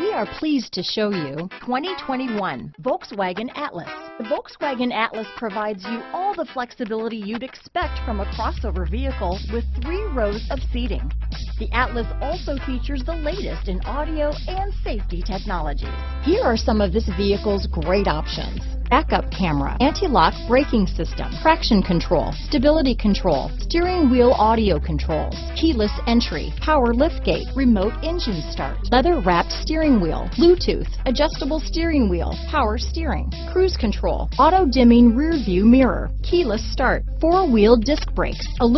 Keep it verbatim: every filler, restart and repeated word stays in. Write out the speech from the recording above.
We are pleased to show you twenty twenty-one Volkswagen Atlas. The Volkswagen Atlas provides you all the flexibility you'd expect from a crossover vehicle with three rows of seating. The Atlas also features the latest in audio and safety technologies. Here are some of this vehicle's great options: backup camera, anti-lock braking system, traction control, stability control, steering wheel audio controls, keyless entry, power liftgate, remote engine start, leather wrapped steering wheel, Bluetooth, adjustable steering wheel, power steering, cruise control, auto dimming rear view mirror, keyless start, four wheel disc brakes, aluminum